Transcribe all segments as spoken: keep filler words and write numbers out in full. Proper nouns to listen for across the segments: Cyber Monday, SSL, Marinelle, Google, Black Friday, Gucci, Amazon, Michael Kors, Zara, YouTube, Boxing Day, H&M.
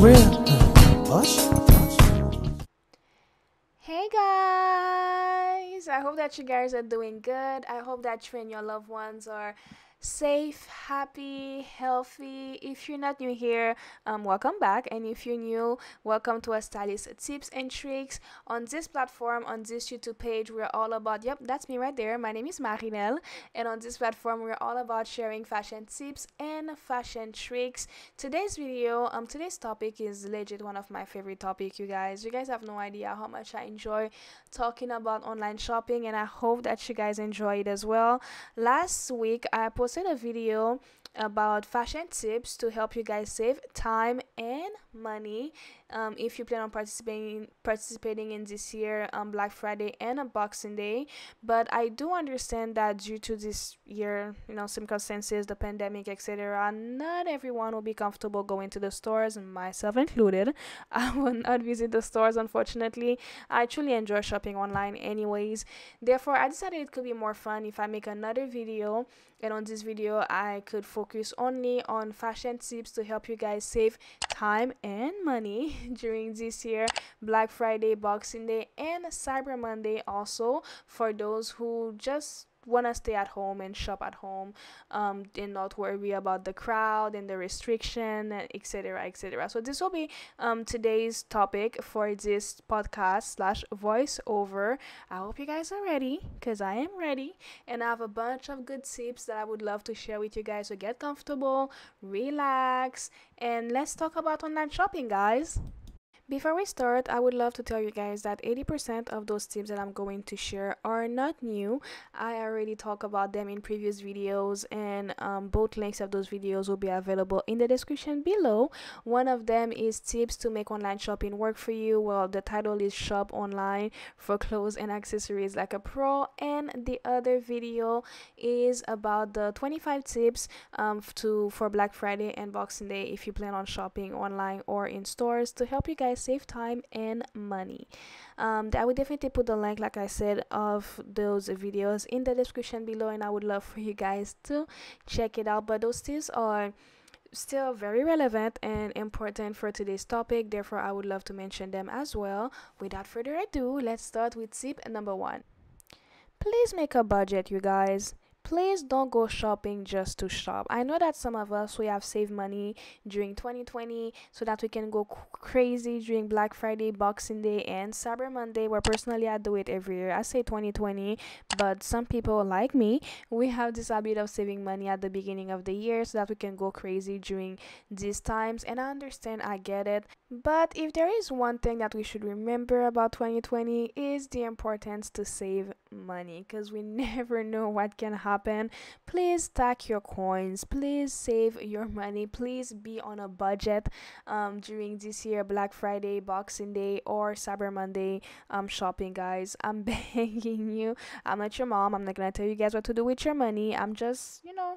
real. Hey guys, I hope that you guys are doing good. I hope that you and your loved ones are safe, happy, healthy. If you're not new here, um welcome back, and if you're new, welcome to our stylist tips and tricks on this platform. On this YouTube page, we're all about, yep, that's me right there, my name is Marinelle, and on this platform we're all about sharing fashion tips and fashion tricks. Today's video, um today's topic is legit one of my favorite topic. You guys you guys have no idea how much I enjoy talking about online shopping, and I hope that you guys enjoy it as well. Last week I posted a video about fashion tips to help you guys save time and money um, if you plan on participating participating in this year um, Black Friday and a Boxing Day. But I do understand that due to this year, you know, circumstances, the pandemic, etc., not everyone will be comfortable going to the stores, myself included. I will not visit the stores, unfortunately. I truly enjoy shopping online anyways, therefore I decided it could be more fun if I make another video, and on this video I could focus only on fashion tips to help you guys save time and money during this year Black Friday, Boxing Day, and Cyber Monday, also for those who just want to stay at home and shop at home um and not worry about the crowd and the restriction, etc., etc. So this will be um today's topic for this podcast slash voiceover. I hope you guys are ready, because I am ready, and I have a bunch of good tips that I would love to share with you guys. So get comfortable, relax, and let's talk about online shopping, guys. Before we start, I would love to tell you guys that eighty percent of those tips that I'm going to share are not new. I already talked about them in previous videos, and um, both links of those videos will be available in the description below. One of them is tips to make online shopping work for you. Well, the title is Shop Online for Clothes and Accessories Like a Pro, and the other video is about the twenty-five tips um, to for Black Friday and Boxing Day if you plan on shopping online or in stores to help you guys save time and money. um I would definitely put the link, like I said, of those videos in the description below, and I would love for you guys to check it out. But those tips are still very relevant and important for today's topic, therefore I would love to mention them as well. Without further ado, let's start with tip number one. Please make a budget, you guys. Please don't go shopping just to shop. I know that some of us, we have saved money during twenty twenty so that we can go crazy during Black Friday, Boxing Day, and Cyber Monday, where personally I do it every year. I say twenty twenty, but some people like me, we have this habit of saving money at the beginning of the year so that we can go crazy during these times, and I understand, I get it. But if there is one thing that we should remember about twenty twenty is the importance to save money, because we never know what can happen. Please stack your coins, please save your money, please be on a budget um, during this year Black Friday, Boxing Day, or Cyber Monday um, shopping, guys. I'm begging you. I'm not your mom. I'm not gonna tell you guys what to do with your money. I'm just, you know,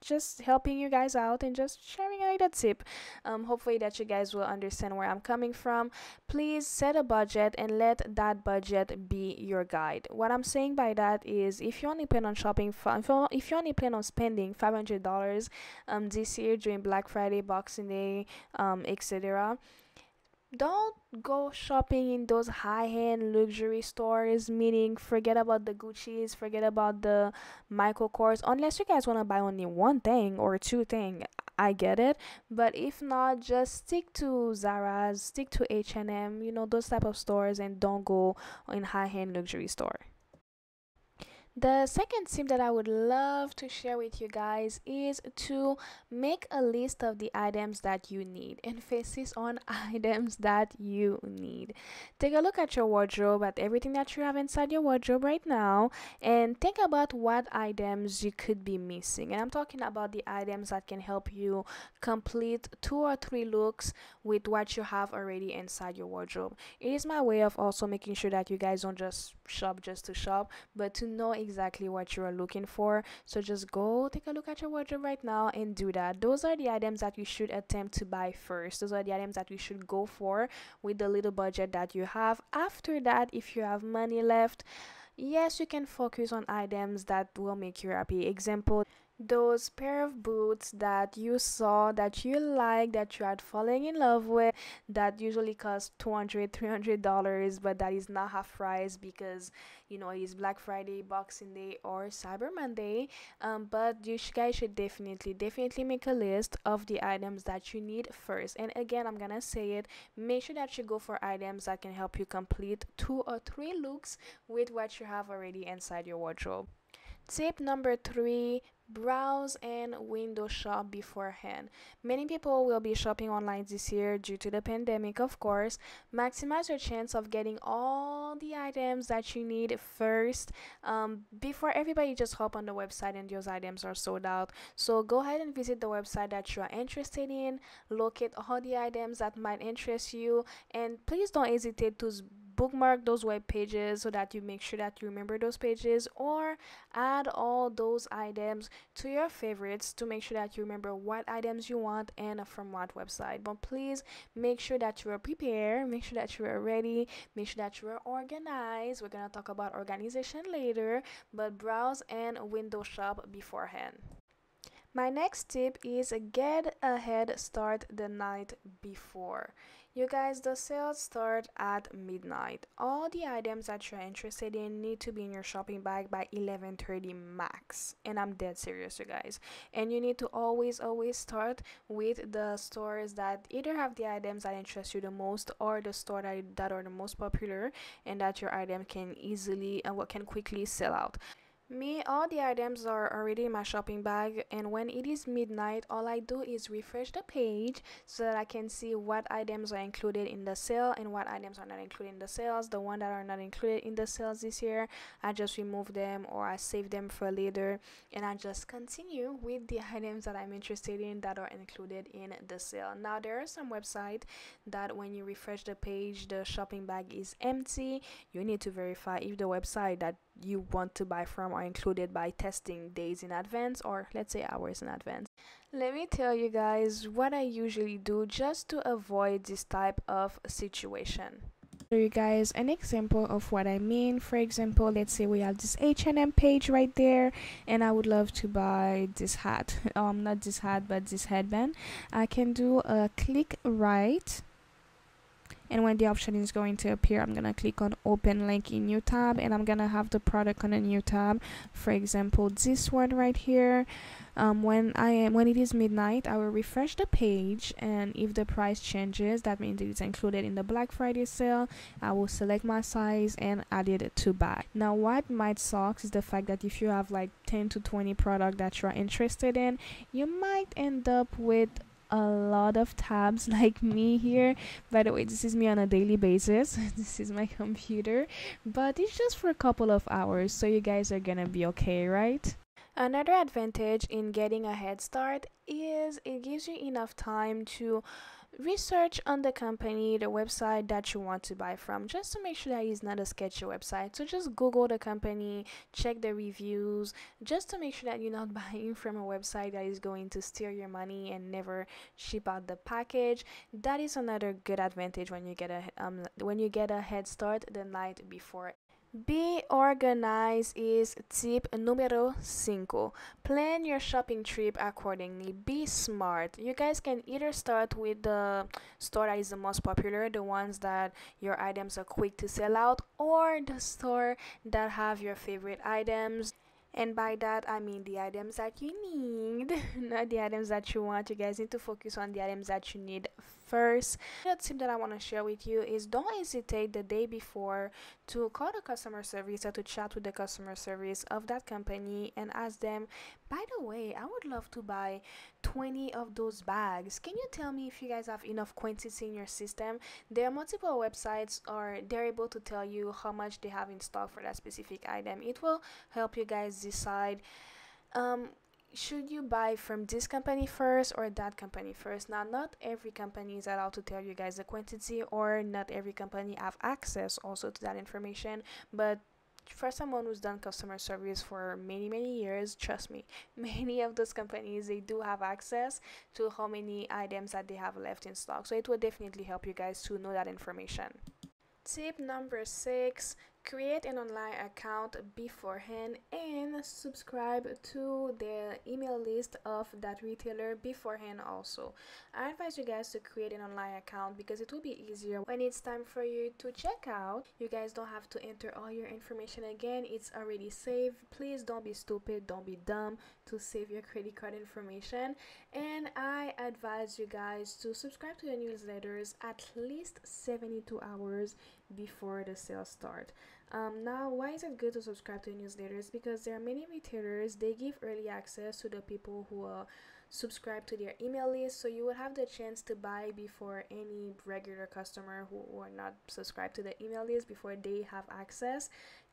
just helping you guys out and just sharing a little tip. Um hopefully that you guys will understand where I'm coming from. Please set a budget and let that budget be your guide. What I'm saying by that is, if you only plan on shopping for, if you only plan on spending five hundred dollars um this year during Black Friday, Boxing Day, um etc., don't go shopping in those high-end luxury stores, meaning forget about the Gucci's, forget about the Michael Kors, unless you guys want to buy only one thing or two things. I get it, but if not, just stick to Zara's, stick to H and M, you know, those type of stores, and don't go in high-end luxury store. The second tip that I would love to share with you guys is to make a list of the items that you need. Emphasis on items that you need. Take a look at your wardrobe, at everything that you have inside your wardrobe right now, and think about what items you could be missing. And I'm talking about the items that can help you complete two or three looks with what you have already inside your wardrobe. It is my way of also making sure that you guys don't just shop just to shop, but to know exactly what you are looking for. So just go take a look at your wardrobe right now and do that. Those are the items that you should attempt to buy first. Those are the items that you should go for with the little budget that you have. After that, if you have money left, yes, you can focus on items that will make you happy. Example, Those pair of boots that you saw, that you like, that you are falling in love with, that usually cost two hundred, three hundred dollars, but that is not half price because, you know, it is Black Friday, Boxing Day, or Cyber Monday. Um, but you guys should definitely, definitely make a list of the items that you need first. And again, I'm gonna say it, make sure that you go for items that can help you complete two or three looks with what you have already inside your wardrobe. Tip number three, browse and window shop beforehand. Many people will be shopping online this year due to the pandemic, of course. Maximize your chance of getting all the items that you need first um, before everybody just hop on the website and those items are sold out. So go ahead and visit the website that you are interested in, locate all the items that might interest you, and please don't hesitate to bookmark those web pages so that you make sure that you remember those pages, or add all those items to your favorites to make sure that you remember what items you want and from what website. But please make sure that you are prepared, make sure that you are ready, make sure that you are organized. We're gonna talk about organization later, but browse and window shop beforehand. My next tip is get a head start the night before. You guys, the sales start at midnight. All the items that you're interested in need to be in your shopping bag by eleven thirty max. And I'm dead serious, you guys. And you need to always, always start with the stores that either have the items that interest you the most, or the store that, that are the most popular and that your item can easily and uh, what can quickly sell out. Me, all the items are already in my shopping bag, and when it is midnight, all I do is refresh the page so that I can see what items are included in the sale and what items are not included in the sales. The ones that are not included in the sales this year, I just remove them or I save them for later, and I just continue with the items that I'm interested in that are included in the sale. Now, there are some websites that when you refresh the page, the shopping bag is empty. You need to verify if the website that you want to buy from are included by testing days in advance, or let's say hours in advance. Let me tell you guys what I usually do just to avoid this type of situation. So you guys, an example of what I mean, for example, let's say we have this H and M page right there, and I would love to buy this hat, um not this hat but this headband. I can do a click right, and when the option is going to appear, I'm gonna click on open link in new tab, and I'm gonna have the product on a new tab, for example this one right here. um, when I am when it is midnight, I will refresh the page, and if the price changes, that means it's included in the Black Friday sale. I will select my size and add it to bag. Now, what might suck is the fact that if you have like ten to twenty products that you're interested in, you might end up with a lot of tabs like me here. By the way, this is me on a daily basis. This is my computer, but it's just for a couple of hours, so you guys are gonna be okay, right? Another advantage in getting a head start is it gives you enough time to research on the company, the website that you want to buy from, just to make sure that it's not a sketchy website. So just Google the company, check the reviews, just to make sure that you're not buying from a website that is going to steal your money and never ship out the package. That is another good advantage when you get a um, when you get a head start the night before. Be organized is tip numero cinco. Plan your shopping trip accordingly. Be smart. You guys can either start with the store that is the most popular, the ones that your items are quick to sell out, or the store that have your favorite items. And by that, I mean the items that you need, not the items that you want. You guys need to focus on the items that you need first. The tip that I want to share with you is don't hesitate the day before to call the customer service or to chat with the customer service of that company and ask them, by the way, I would love to buy twenty of those bags. Can you tell me if you guys have enough quantity in your system? There are multiple websites, or they're able to tell you how much they have in stock for that specific item. It will help you guys decide um should you buy from this company first or that company first. Now, not every company is allowed to tell you guys the quantity, or not every company have access also to that information, but for someone who's done customer service for many many years, trust me, many of those companies, they do have access to how many items that they have left in stock, so it will definitely help you guys to know that information. Tip number six, create an online account beforehand and subscribe to the email list of that retailer beforehand also. I advise you guys to create an online account because it will be easier when it's time for you to check out. You guys don't have to enter all your information again. It's already saved. Please don't be stupid, don't be dumb to save your credit card information. And I advise you guys to subscribe to your newsletters at least seventy-two hours before the sale start. Um, now, why is it good to subscribe to newsletters? Because there are many retailers, they give early access to the people who uh, subscribe to their email list, so you will have the chance to buy before any regular customer who, who are not subscribed to the email list, before they have access.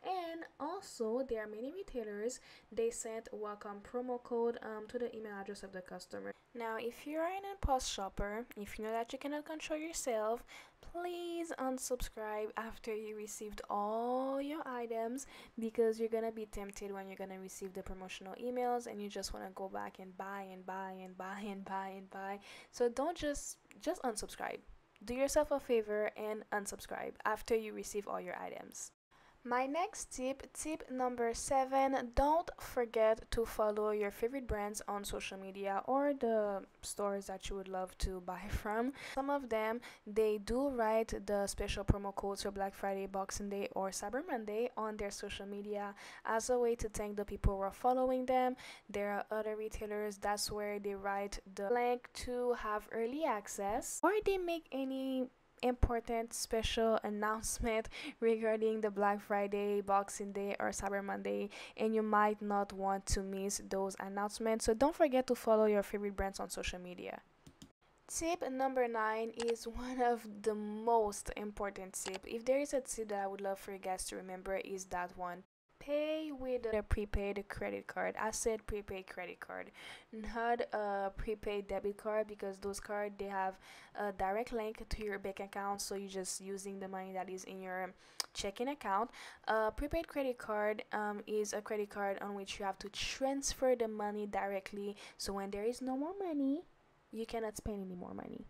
And also, there are many retailers, they send welcome promo code um, to the email address of the customer. Now, if you are an impulse shopper, if you know that you cannot control yourself, please unsubscribe after you received all your items, because you're gonna be tempted when you're gonna receive the promotional emails and you just want to go back and buy and buy and buy and buy and buy. So don't just just unsubscribe. Do yourself a favor and unsubscribe after you receive all your items. My next tip, tip number seven, don't forget to follow your favorite brands on social media or the stores that you would love to buy from. Some of them, they do write the special promo codes for Black Friday, Boxing Day, or Cyber Monday on their social media as a way to thank the people who are following them. There are other retailers, that's where they write the link to have early access, or they make any important special announcement regarding the Black Friday, Boxing Day, or Cyber Monday, and you might not want to miss those announcements. So don't forget to follow your favorite brands on social media. Tip number nine is one of the most important tips. If there is a tip that I would love for you guys to remember, is that one. Pay with a prepaid credit card. I said prepaid credit card, not a prepaid debit card, because those cards, they have a direct link to your bank account, so you're just using the money that is in your checking account. A prepaid credit card um, is a credit card on which you have to transfer the money directly, so when there is no more money, you cannot spend any more money.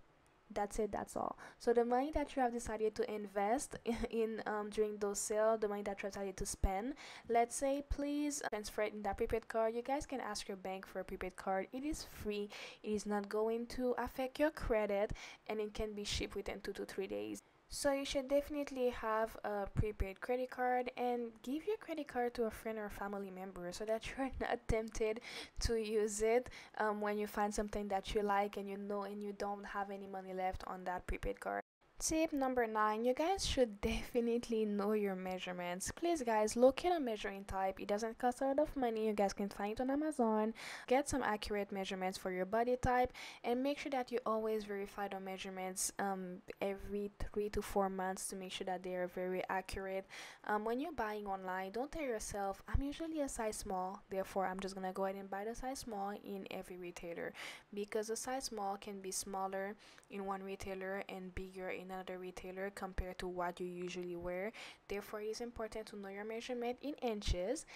That's it, that's all. So the money that you have decided to invest in um, during those sales, the money that you decided to spend, let's say, please transfer it in that prepaid card. You guys can ask your bank for a prepaid card. It is free. It is not going to affect your credit, and it can be shipped within two to three days. So you should definitely have a prepaid credit card, and give your credit card to a friend or a family member so that you're not tempted to use it um, when you find something that you like and you know and you don't have any money left on that prepaid card. Tip number nine, you guys should definitely know your measurements. Please guys, locate a measuring type. It doesn't cost a lot of money. You guys can find it on Amazon. Get some accurate measurements for your body type, and make sure that you always verify the measurements um, every three to four months to make sure that they are very accurate. Um, when you're buying online, don't tell yourself, I'm usually a size small, therefore I'm just gonna go ahead and buy the size small in every retailer, because the size small can be smaller in one retailer and bigger in another retailer compared to what you usually wear. Therefore, it's important to know your measurement in inches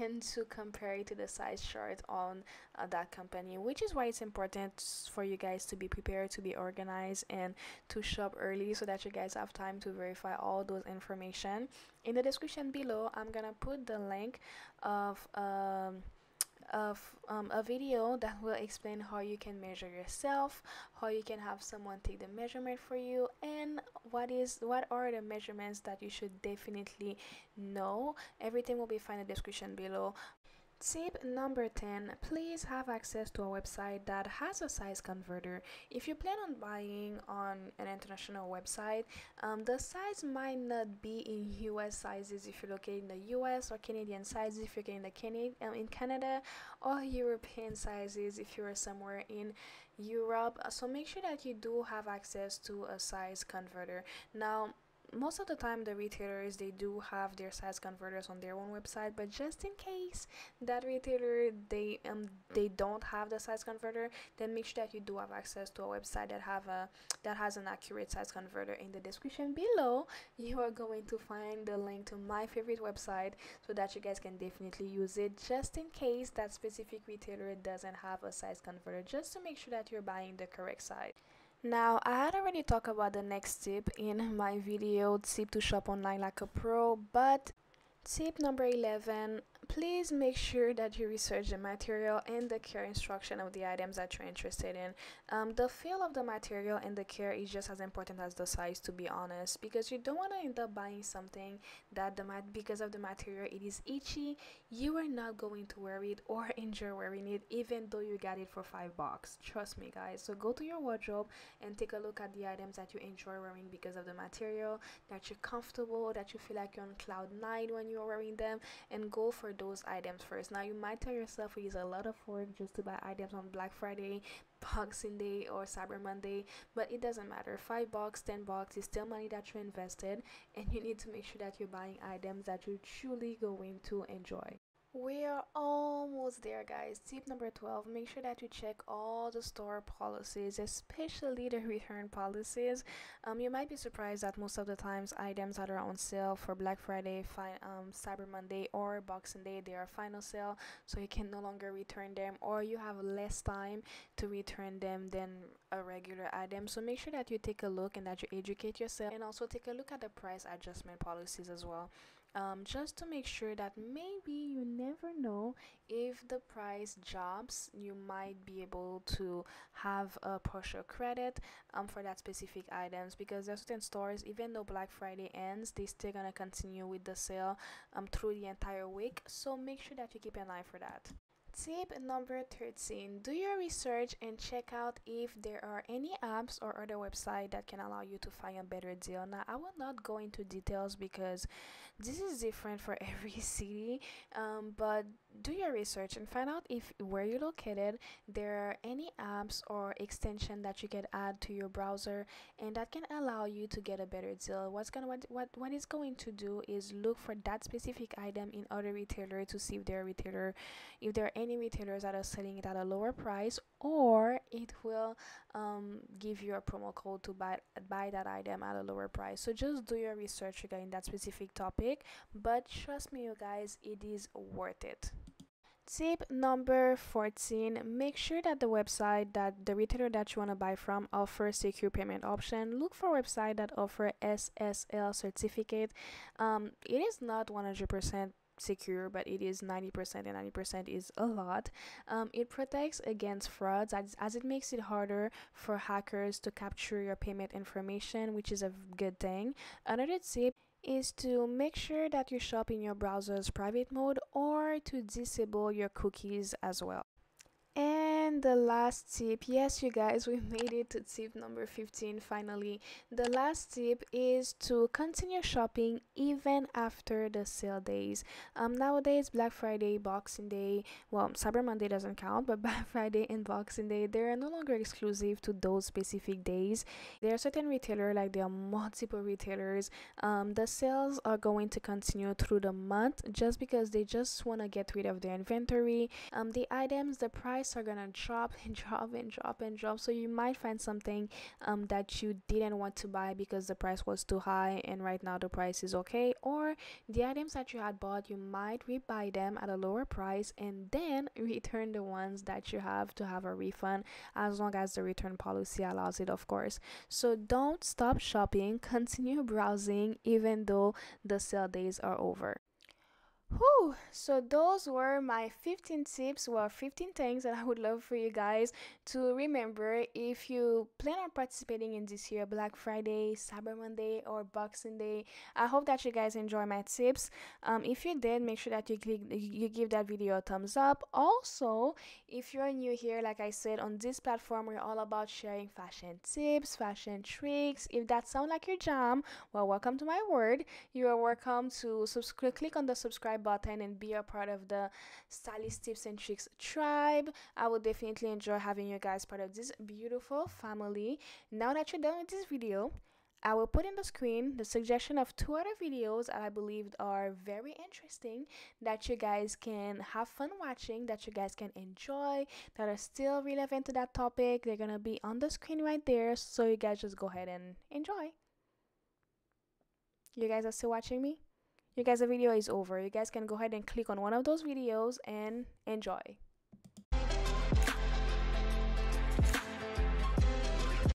and to compare it to the size chart on uh, that company, which is why it's important for you guys to be prepared, to be organized, and to shop early so that you guys have time to verify all those information. In the description below, I'm gonna put the link of um of um, a video that will explain how you can measure yourself, how you can have someone take the measurement for you, and what is what are the measurements that you should definitely know. Everything will be found in the description below. Tip number ten, please have access to a website that has a size converter. If you plan on buying on an international website, um, the size might not be in U S sizes if you're located in the U S, or Canadian sizes if you're in, the Can um, in Canada, or European sizes if you're somewhere in Europe. So make sure that you do have access to a size converter. Now, most of the time the retailers, they do have their size converters on their own website, but just in case that retailer they um they don't have the size converter, then make sure that you do have access to a website that have a that has an accurate size converter. In the description below, you are going to find the link to my favorite website so that you guys can definitely use it, just in case that specific retailer doesn't have a size converter, just to make sure that you're buying the correct size. Now, I had already talked about the next tip in my video, tip to shop online like a pro, but tip number eleven, please make sure that you research the material and the care instruction of the items that you're interested in. Um, the feel of the material and the care is just as important as the size, to be honest, because you don't want to end up buying something that the mat because of the material it is itchy, you are not going to wear it or enjoy wearing it even though you got it for five bucks. Trust me, guys. So go to your wardrobe and take a look at the items that you enjoy wearing because of the material, that you're comfortable, that you feel like you're on cloud nine when you're wearing them, and go for those items first. Now, you might tell yourself it is a lot of work just to buy items on Black Friday, Boxing Day, or Cyber Monday, but it doesn't matter. Five bucks, ten bucks is still money that you invested, and you need to make sure that you're buying items that you're truly going to enjoy. We are almost there, guys. Tip number twelve, make sure that you check all the store policies, especially the return policies. Um, you might be surprised that most of the times items that are on sale for Black Friday, fi um, Cyber Monday, or Boxing Day, they are final sale, so you can no longer return them, or you have less time to return them than a regular item. So make sure that you take a look and that you educate yourself, and also take a look at the price adjustment policies as well. Um, just to make sure that maybe you never know if the price drops, you might be able to have a partial credit um, for that specific items, because there are certain stores, even though Black Friday ends, they still gonna continue with the sale um, through the entire week, so make sure that you keep an eye for that. Tip number thirteen, do your research and check out if there are any apps or other websites that can allow you to find a better deal. Now, I will not go into details because this is different for every city, um, but do your research and find out if where you're located there are any apps or extension that you can add to your browser and that can allow you to get a better deal. What's gonna what what, what it's going to do is look for that specific item in other retailer to see if there are retailer if there are any retailers that are selling it at a lower price, or it will um, give you a promo code to buy buy that item at a lower price. So just do your research regarding that specific topic, but trust me, you guys, it is worth it. Tip number fourteen, make sure that the website that the retailer that you want to buy from offers secure payment option. Look for website that offer S S L certificate. Um, it is not one hundred percent secure, but it is ninety percent, and ninety percent is a lot. Um, it protects against frauds as, as it makes it harder for hackers to capture your payment information, which is a good thing. Another tip is to make sure that you shop in your browser's private mode, or to disable your cookies as well. And the last tip, yes, you guys, we made it to tip number fifteen finally. The last tip is to continue shopping even after the sale days. Um, nowadays, Black Friday, Boxing Day, well, Cyber Monday doesn't count, but Black Friday and Boxing Day, they are no longer exclusive to those specific days. There are certain retailers, like there are multiple retailers. Um, the sales are going to continue through the month just because they just want to get rid of their inventory. Um, the items, the price are gonna drop and drop and drop and drop, so you might find something um, that you didn't want to buy because the price was too high, and right now the price is okay, or the items that you had bought, you might rebuy them at a lower price and then return the ones that you have to have a refund, as long as the return policy allows it, of course. So don't stop shopping, continue browsing even though the sale days are over. Whew, so those were my fifteen tips, well, fifteen things that I would love for you guys to remember if you plan on participating in this year Black Friday, Cyber Monday, or Boxing Day. I hope that you guys enjoy my tips. Um, if you did, make sure that you click you give that video a thumbs up. Also, if you're new here, like I said, on this platform we're all about sharing fashion tips, fashion tricks. If that sounds like your jam, well, welcome to my world. You are welcome to subscribe, click on the subscribe button and be a part of the stylist tips and tricks tribe. I would definitely enjoy having you guys part of this beautiful family. Now that you're done with this video, I will put in the screen the suggestion of two other videos that I believe are very interesting, that you guys can have fun watching, that you guys can enjoy, that are still relevant to that topic. They're gonna be on the screen right there, so you guys just go ahead and enjoy. You guys are still watching me? You guys, the video is over. You guys can go ahead and click on one of those videos and enjoy.